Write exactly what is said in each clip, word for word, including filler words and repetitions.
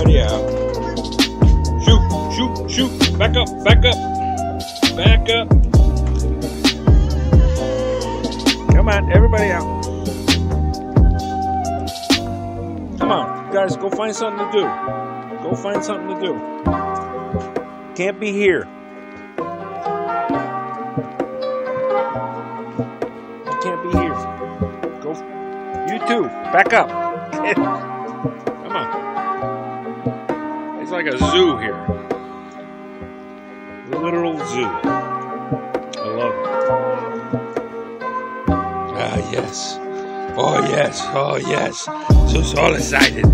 everybody out. Shoot, shoot, shoot. Back up, back up, back up. Come on, everybody out. Come on, guys, go find something to do. Go find something to do. Can't be here. You can't be here. Go. You too. Back up. Come on. It's like a zoo here. The literal zoo. I love it. Ah, yes. Oh, yes. Oh, yes. So, so excited.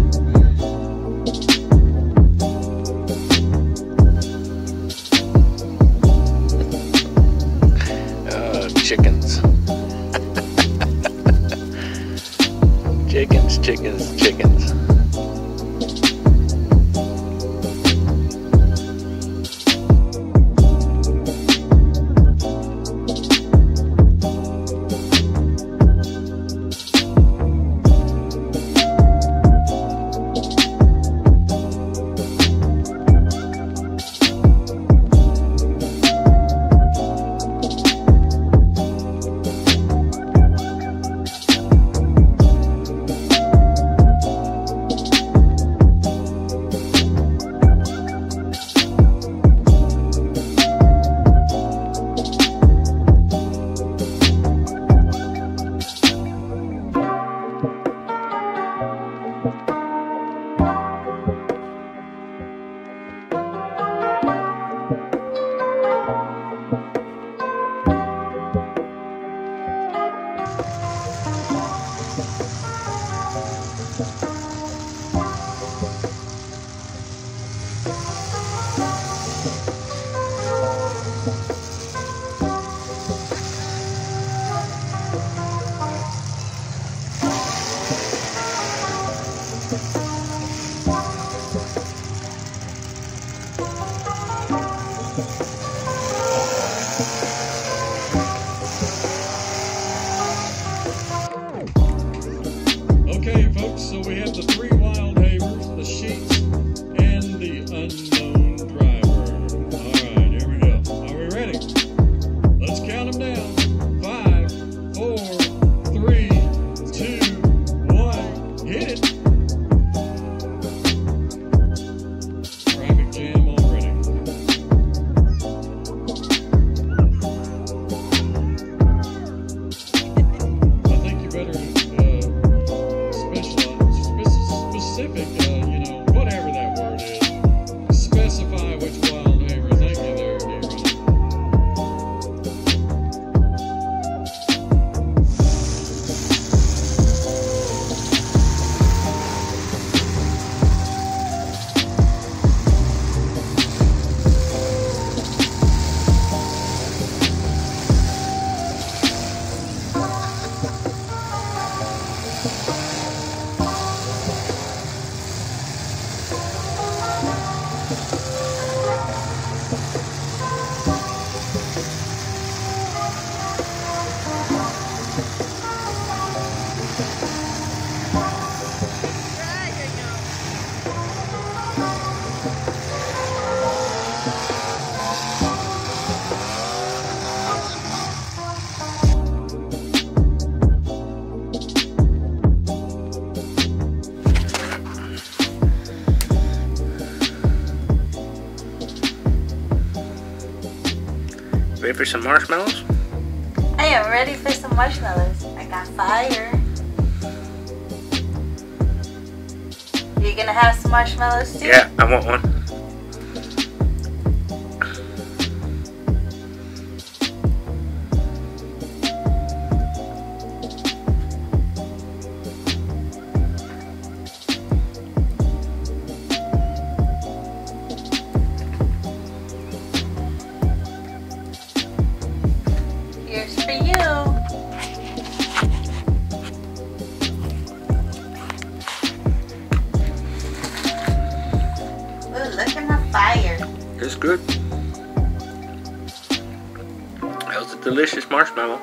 Uh, chickens. Chickens, chickens, chickens. Okay, folks, so we have the three wild havers, the sheets, and the unknown driver. All right, here we go. Are we ready? Let's count them down. Five, four, three, two, one. Hit it. Traffic jam already. I think you better... Ready for some marshmallows? I am ready for some marshmallows. I got fire. You gonna have some marshmallows too? Yeah, I want one. Here's for you. Ooh, look in the fire. It's good. That was a delicious marshmallow.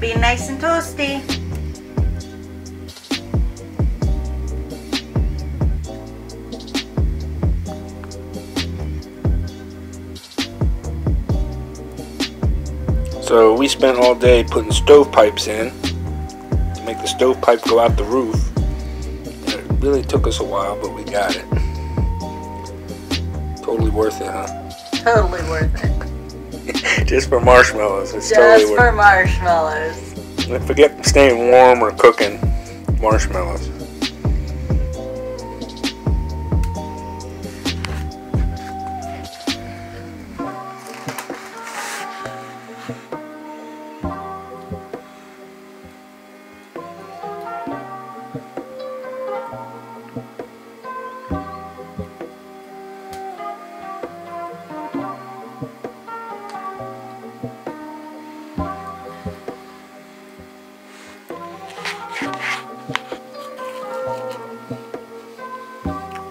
It's been nice and toasty. So we spent all day putting stovepipes in to make the stovepipe go out the roof. And it really took us a while, but we got it. Totally worth it, huh? Totally worth it. Just for marshmallows. It's Just totally worth for marshmallows. It. Forget staying warm or cooking marshmallows.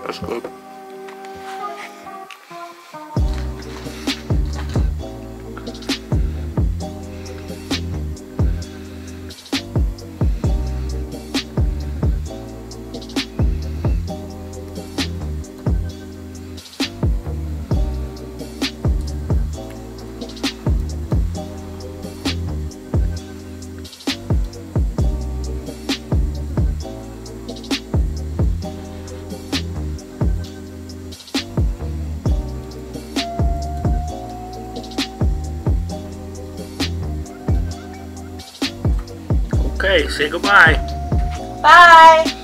That's good. Okay, say goodbye. Bye.